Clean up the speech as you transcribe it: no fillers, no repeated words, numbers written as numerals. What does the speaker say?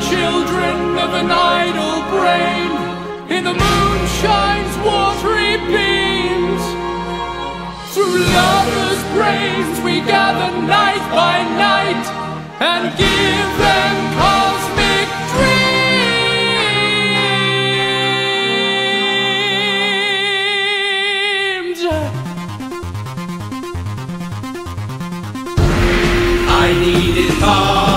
Children of an idle brain, in the moonshine's watery beams. Through lovers' brains we gather night by night and give them cosmic dreams. I needed father.